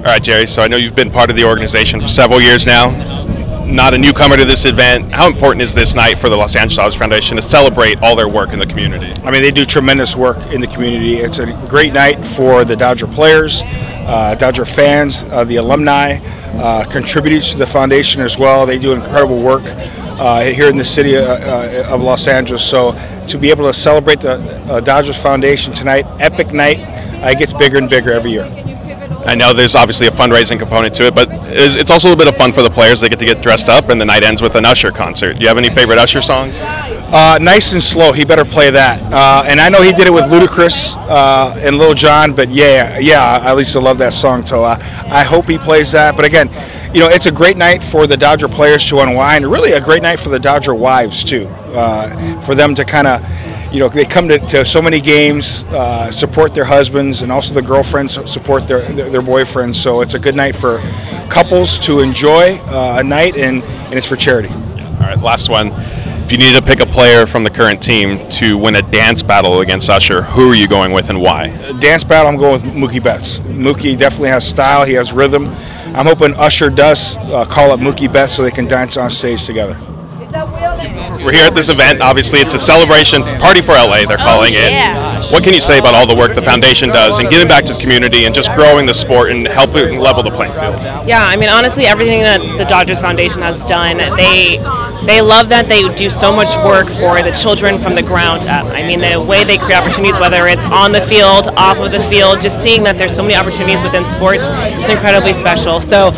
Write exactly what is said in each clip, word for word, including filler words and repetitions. All right, Jerry, so I know you've been part of the organization for several years now, not a newcomer to this event. How important is this night for the Los Angeles Dodgers Foundation to celebrate all their work in the community? I mean, they do tremendous work in the community. It's a great night for the Dodger players, uh, Dodger fans, uh, the alumni, uh, contributors to the foundation as well. They do incredible work Uh, here in the city uh, uh, of Los Angeles. So to be able to celebrate the uh, Dodgers Foundation tonight, epic night, uh, it gets bigger and bigger every year. I know there's obviously a fundraising component to it, but it's also a little bit of fun for the players. They get to get dressed up, and the night ends with an Usher concert. Do you have any favorite Usher songs? Uh, nice and Slow. He better play that. Uh, and I know he did it with Ludacris uh, and Lil John, but yeah, yeah, I used to love that song. So uh, I hope he plays that. But again, you know, it's a great night for the Dodger players to unwind. Really a great night for the Dodger wives, too. Uh, for them to kind of, you know, they come to, to so many games, uh, support their husbands, and also the girlfriends support their, their, their boyfriends. So it's a good night for couples to enjoy uh, a night, and, and it's for charity. All right, last one. If you needed to pick a player from the current team to win a dance battle against Usher, who are you going with and why? Dance battle, I'm going with Mookie Betts. Mookie definitely has style. He has rhythm. I'm hoping Usher does uh, call up Mookie Betts so they can dance on stage together. We're here at this event. Obviously, it's a celebration party for L A, they're calling oh, yeah. it. What can you say about all the work the foundation does and giving back to the community and just growing the sport and helping level the playing field? Yeah, I mean, honestly, everything that the Dodgers Foundation has done, they they love that they do so much work for the children from the ground up. I mean, the way they create opportunities, whether it's on the field, off of the field, just seeing that there's so many opportunities within sports, it's incredibly special. So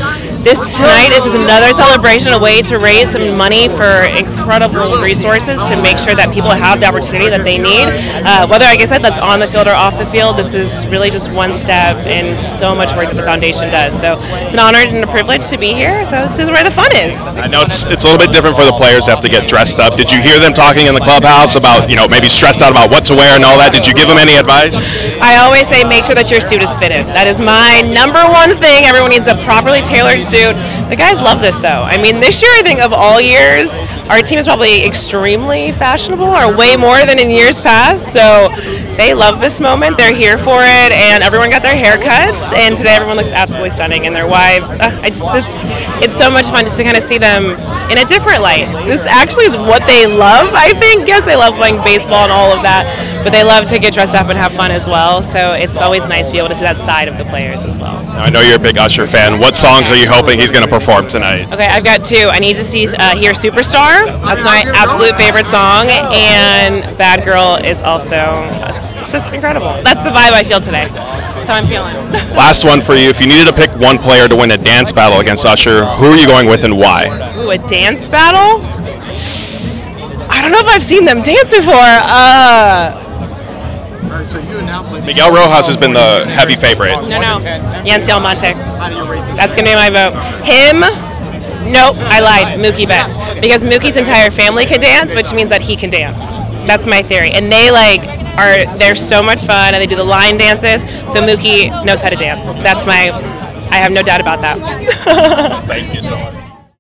this tonight is just another celebration, a way to raise some money for incredible resources to make sure that people have the opportunity that they need. Uh, whether, like I said, that's on the field or off the field, this is really just one step in so much work that the foundation does. So it's an honor and a privilege to be here. So this is where the fun is. I know it's it's a little bit different for the players who have to get dressed up. Did you hear them talking in the clubhouse about, you know, maybe stressed out about what to wear and all that? Did you give them any advice? I always say make sure that your suit is fitted. That is my number one thing. Everyone needs a properly tailored suit. The guys love this, though. I mean, this year, I think of all years, our team is probably extremely fashionable, or way more than in years past. So they love this moment. They're here for it, and everyone got their haircuts. And today, everyone looks absolutely stunning, and their wives. Uh, I just, this, it's so much fun just to kind of see them in a different light. This actually is what they love, I think. Yes, they love playing baseball and all of that, but they love to get dressed up and have fun as well. So it's always nice to be able to see that side of the players as well. Now, I know you're a big Usher fan. What songs are you hoping he's going to perform tonight? Okay, I've got two. I need to see uh, Hear Superstar. That's my absolute favorite song. And Bad Girl is also just incredible. That's the vibe I feel today. That's how I'm feeling. Last one for you. If you needed to pick one player to win a dance battle against Usher, who are you going with and why? Ooh, a dance battle? I don't know if I've seen them dance before. Uh... Miguel Rojas has been the heavy favorite. No, no. Yancey Almonte. That's going to be my vote. Him? Nope, I lied. Mookie Betts. Because Mookie's entire family can dance, which means that he can dance. That's my theory. And they, like, are, they're so much fun, and they do the line dances, so Mookie knows how to dance. That's my, I have no doubt about that. Thank you so much.